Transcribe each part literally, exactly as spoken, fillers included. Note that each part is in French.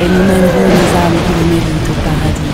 et nous mènerons les âmes qui le méritent au paradis.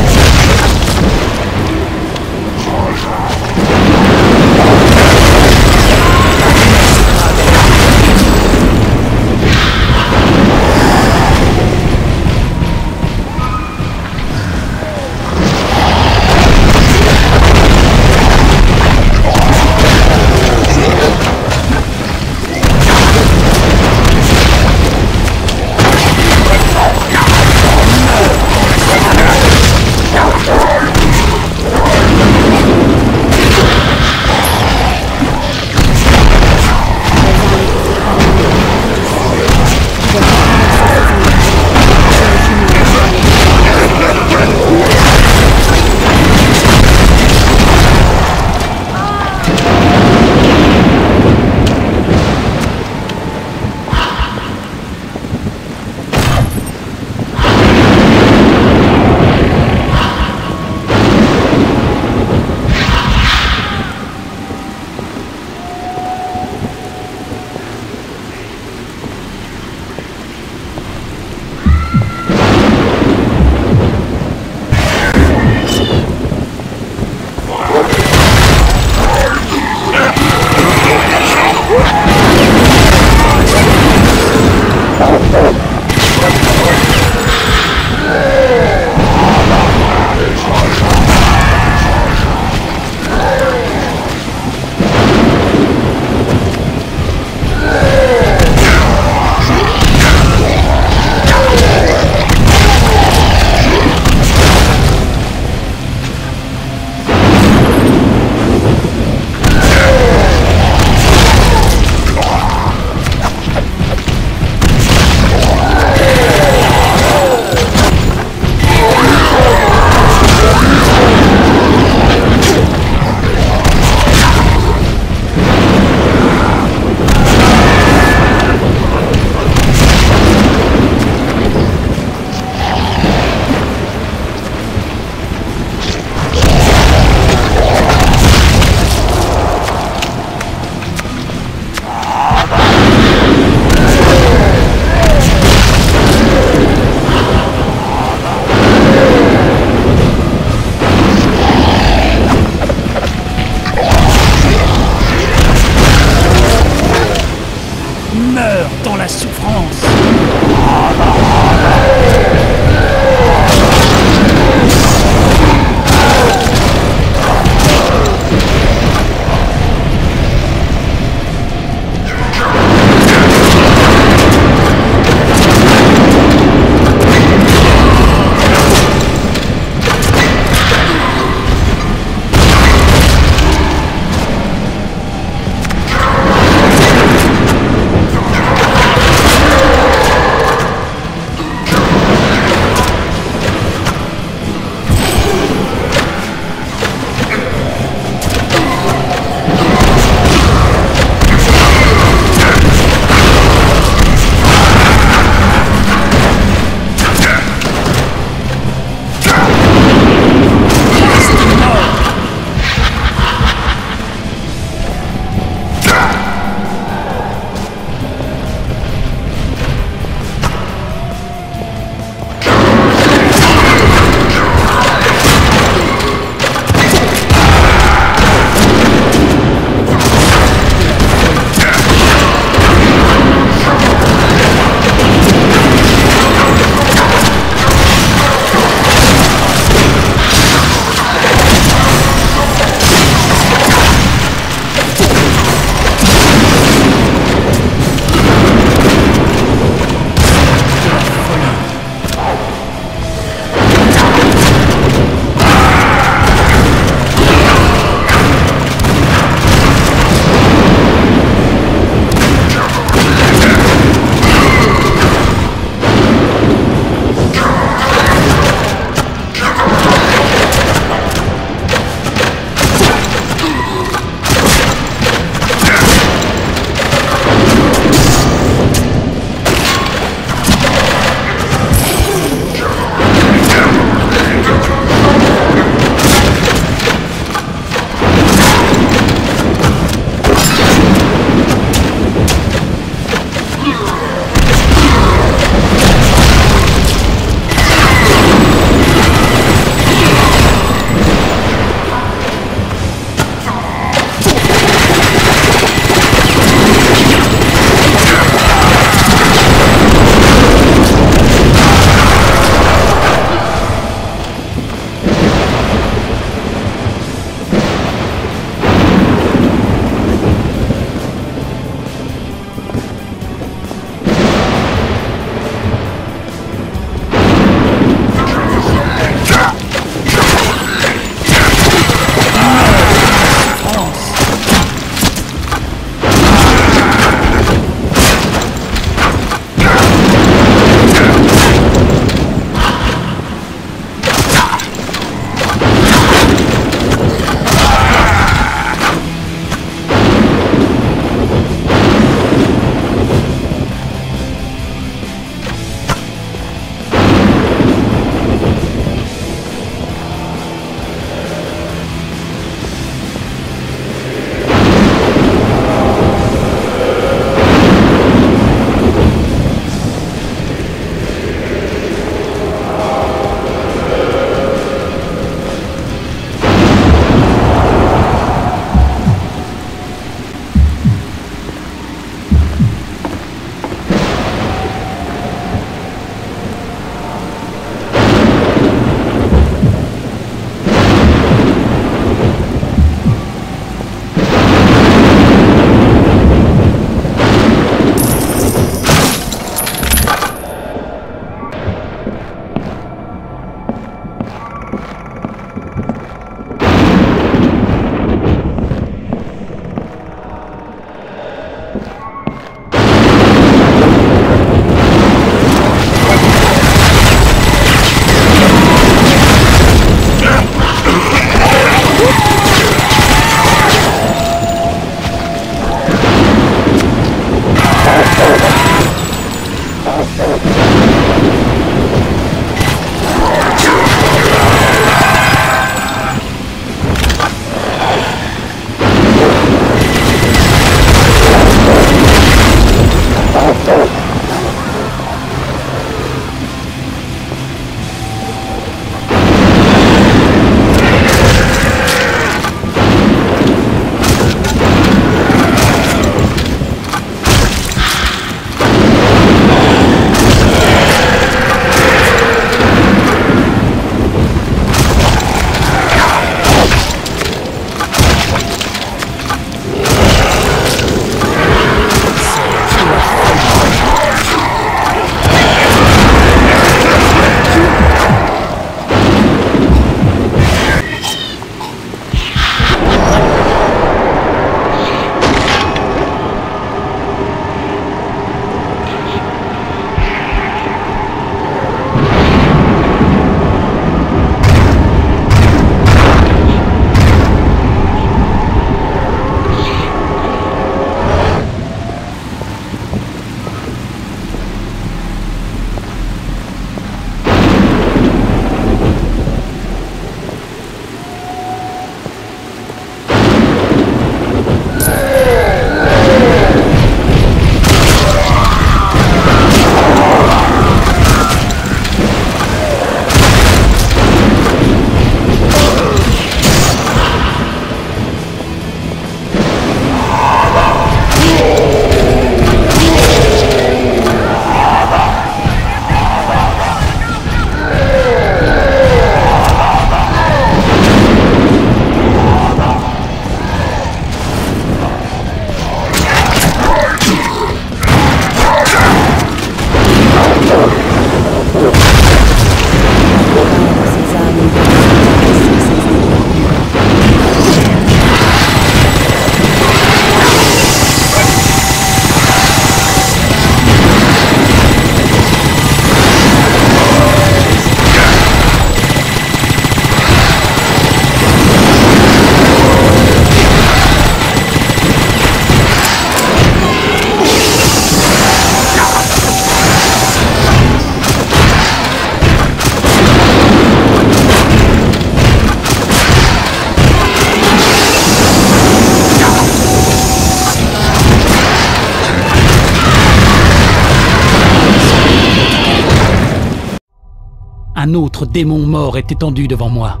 un autre démon mort est étendu devant moi.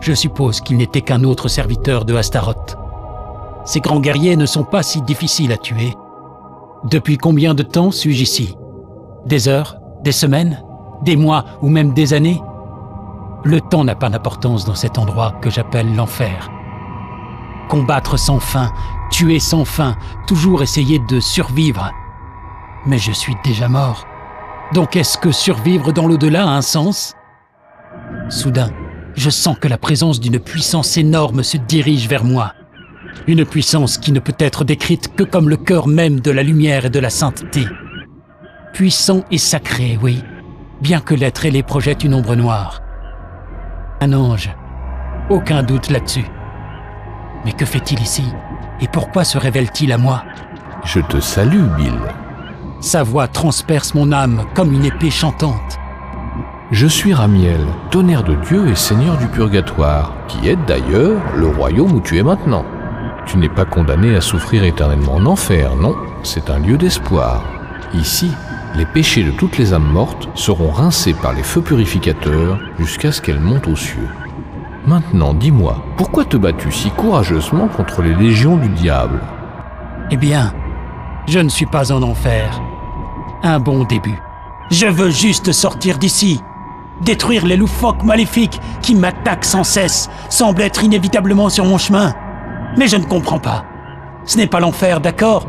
Je suppose qu'il n'était qu'un autre serviteur de Astaroth. Ces grands guerriers ne sont pas si difficiles à tuer. Depuis combien de temps suis-je ici? Des heures? Des semaines? Des mois ou même des années? Le temps n'a pas d'importance dans cet endroit que j'appelle l'enfer. Combattre sans fin, tuer sans fin, toujours essayer de survivre. Mais je suis déjà mort. Donc est-ce que survivre dans l'au-delà a un sens? Soudain, je sens que la présence d'une puissance énorme se dirige vers moi. Une puissance qui ne peut être décrite que comme le cœur même de la lumière et de la sainteté. Puissant et sacré, oui, bien que l'être ailé projette une ombre noire. Un ange, aucun doute là-dessus. Mais que fait-il ici? Et pourquoi se révèle-t-il à moi? Je te salue, Bill. Sa voix transperce mon âme comme une épée chantante. Je suis Ramiel, tonnerre de Dieu et seigneur du purgatoire, qui aide d'ailleurs le royaume où tu es maintenant. Tu n'es pas condamné à souffrir éternellement en enfer, non, c'est un lieu d'espoir. Ici, les péchés de toutes les âmes mortes seront rincés par les feux purificateurs jusqu'à ce qu'elles montent aux cieux. Maintenant, dis-moi, pourquoi te bats-tu si courageusement contre les légions du diable? Eh bien, je ne suis pas en enfer. Un bon début. Je veux juste sortir d'ici. Détruire les loufoques maléfiques qui m'attaquent sans cesse, semblent être inévitablement sur mon chemin. Mais je ne comprends pas. Ce n'est pas l'enfer, d'accord?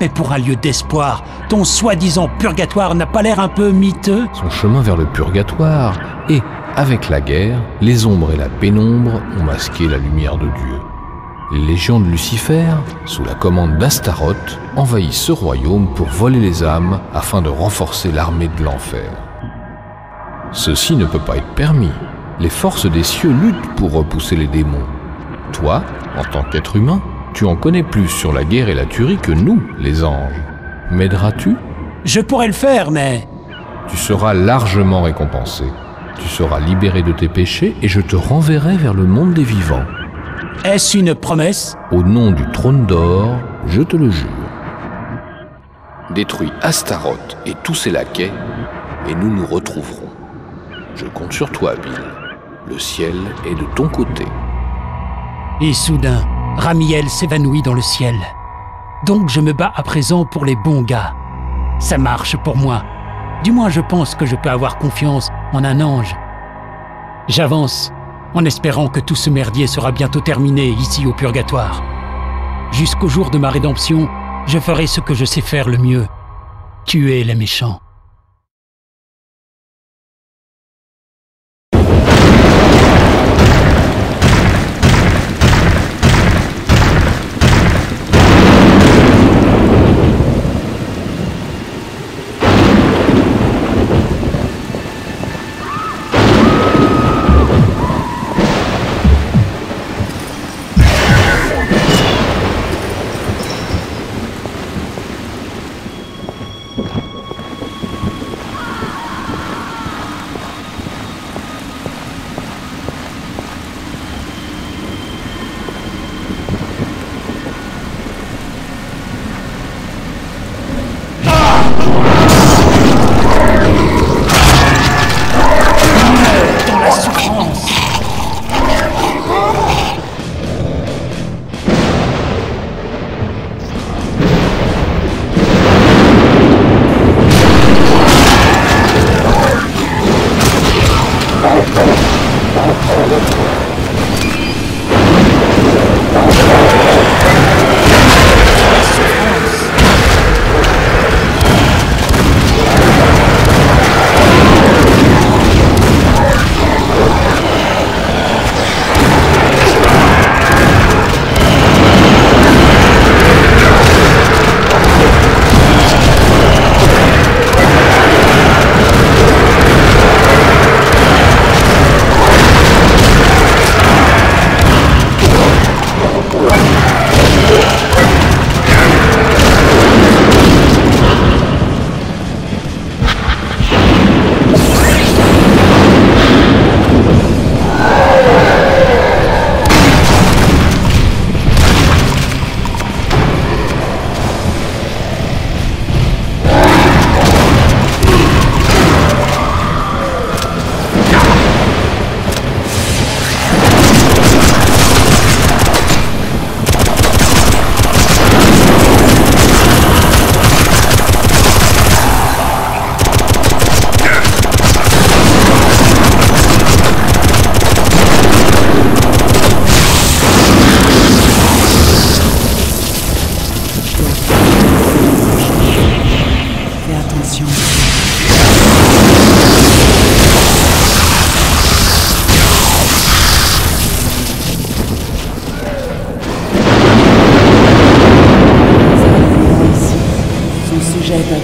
Mais pour un lieu d'espoir, ton soi-disant purgatoire n'a pas l'air un peu miteux? Son chemin vers le purgatoire et, avec la guerre, les ombres et la pénombre ont masqué la lumière de Dieu. Les légions de Lucifer, sous la commande d'Astaroth, envahissent ce royaume pour voler les âmes afin de renforcer l'armée de l'enfer. Ceci ne peut pas être permis. Les forces des cieux luttent pour repousser les démons. Toi, en tant qu'être humain, tu en connais plus sur la guerre et la tuerie que nous, les anges. M'aideras-tu? Je pourrais le faire, mais... Tu seras largement récompensé. Tu seras libéré de tes péchés et je te renverrai vers le monde des vivants. Est-ce une promesse? Au nom du trône d'or, je te le jure. Détruis Astaroth et tous ses laquais, et nous nous retrouverons. Je compte sur toi, Bill. Le ciel est de ton côté. Et soudain, Ramiel s'évanouit dans le ciel. Donc je me bats à présent pour les bons gars. Ça marche pour moi. Du moins, je pense que je peux avoir confiance en un ange. J'avance, en espérant que tout ce merdier sera bientôt terminé ici au purgatoire. Jusqu'au jour de ma rédemption, je ferai ce que je sais faire le mieux. Tuer les méchants. What?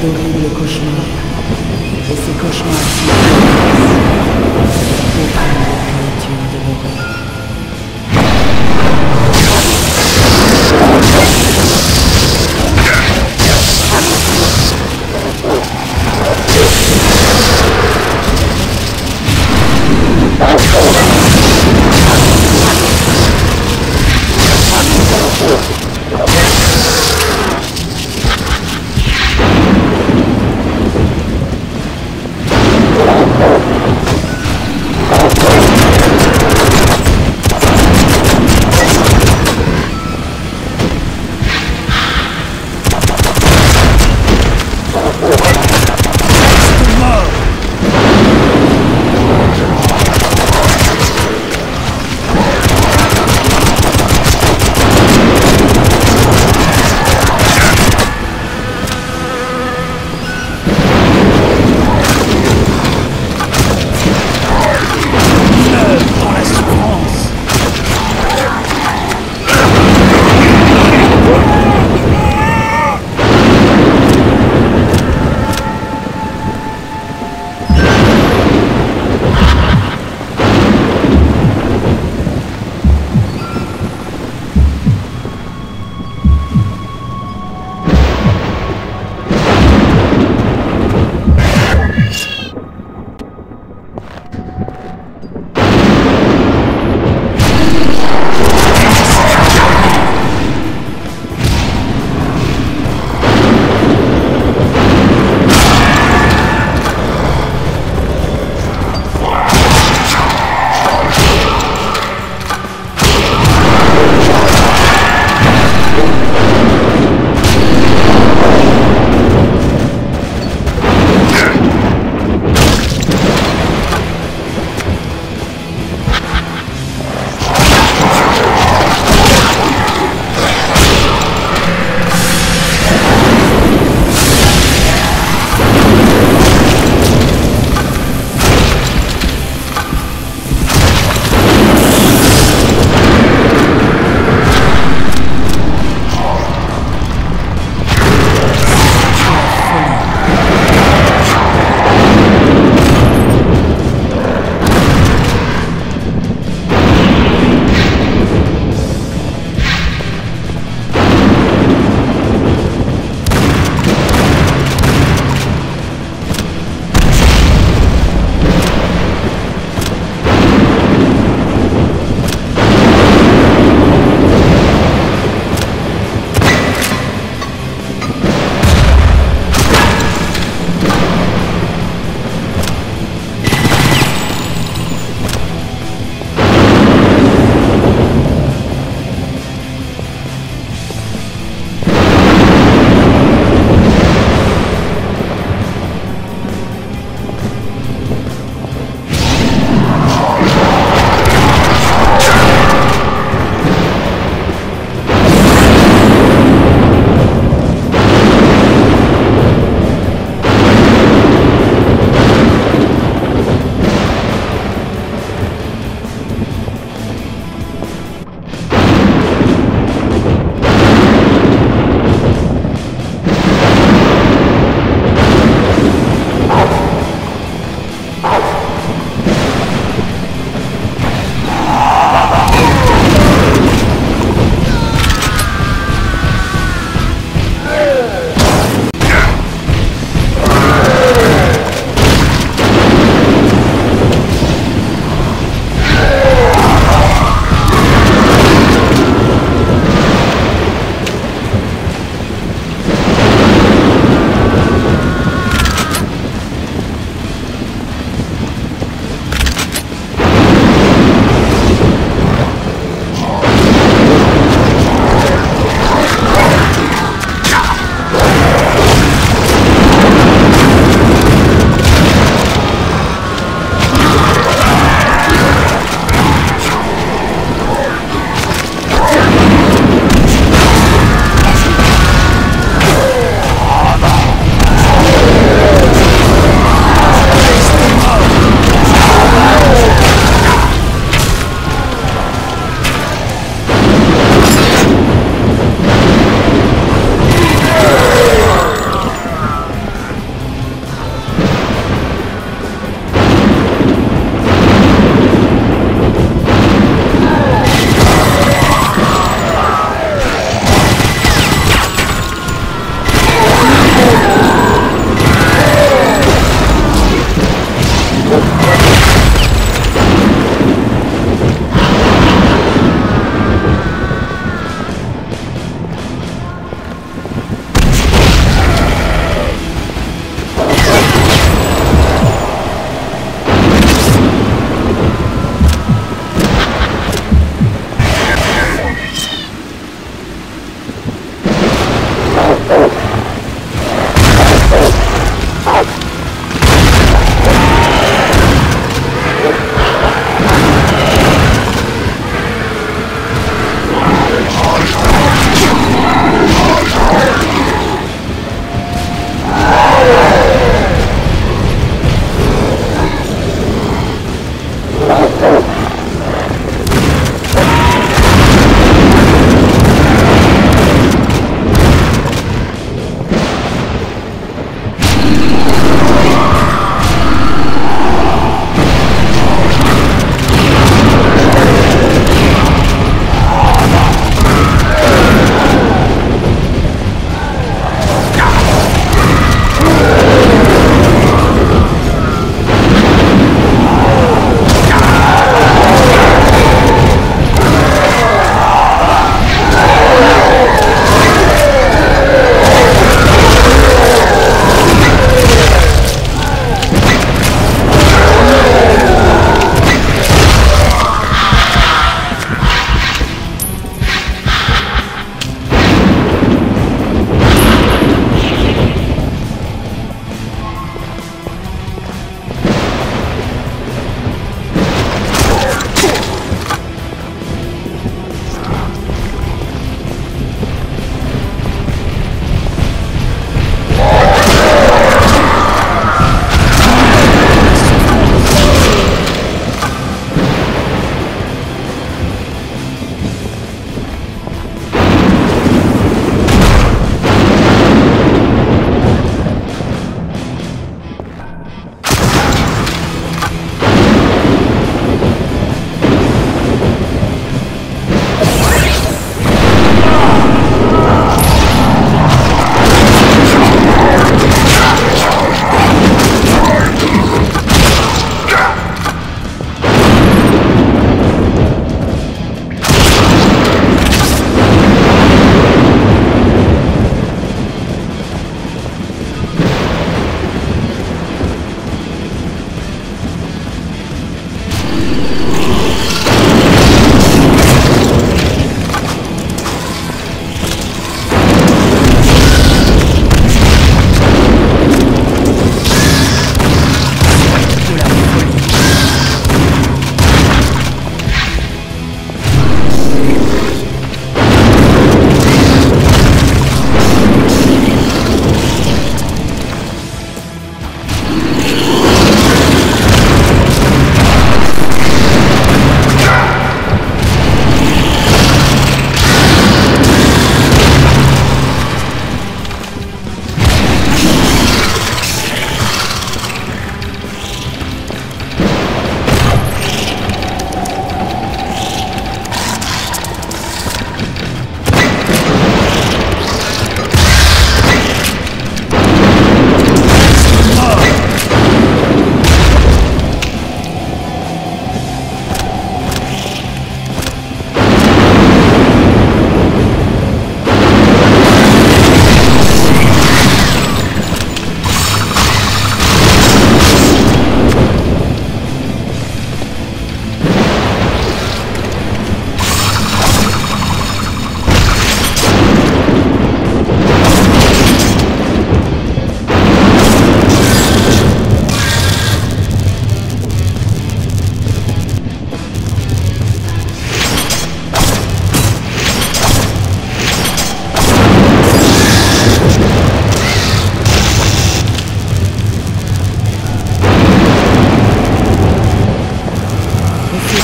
d'horribles cauchemars. Et ces cauchemars sont des âmes de créatures dévorées.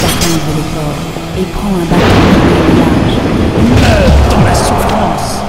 atteindre le port et prend un bateau large. Meurs dans la souffrance!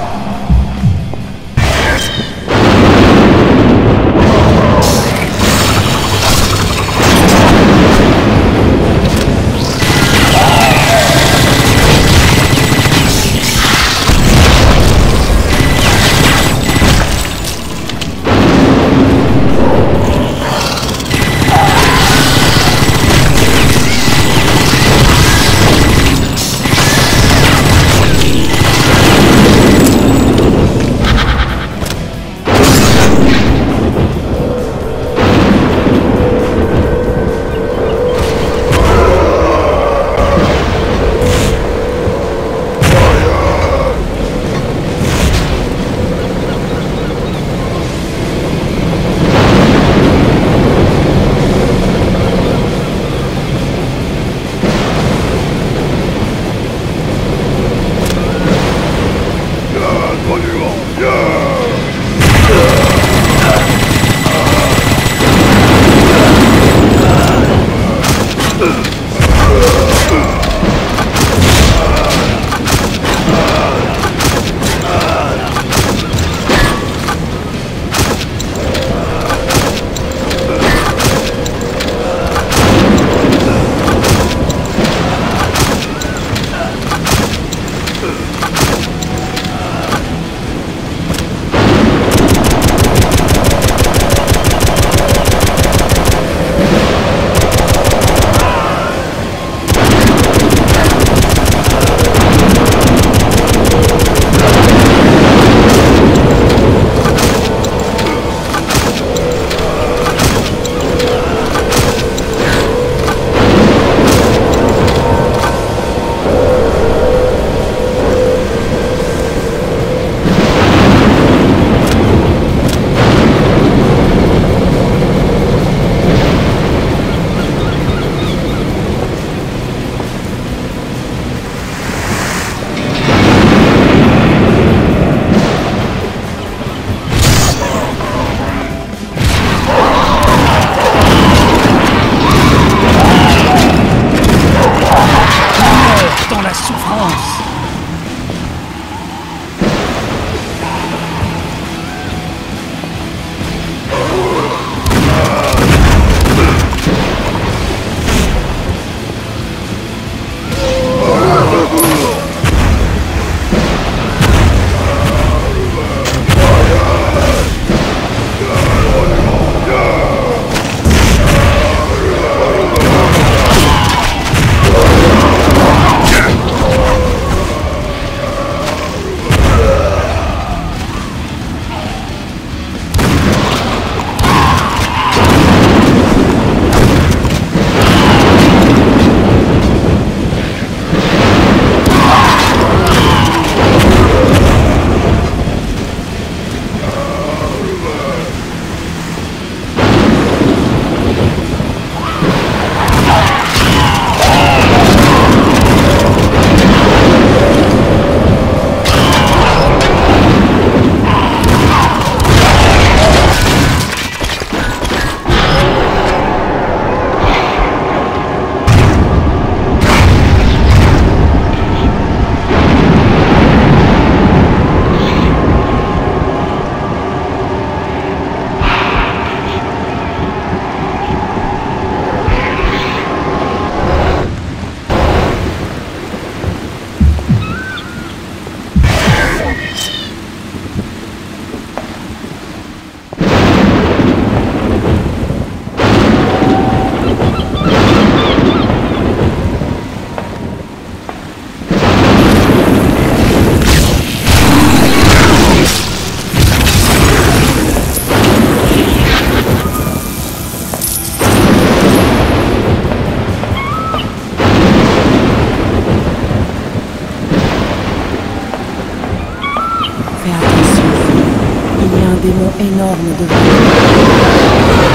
Énorme de vous.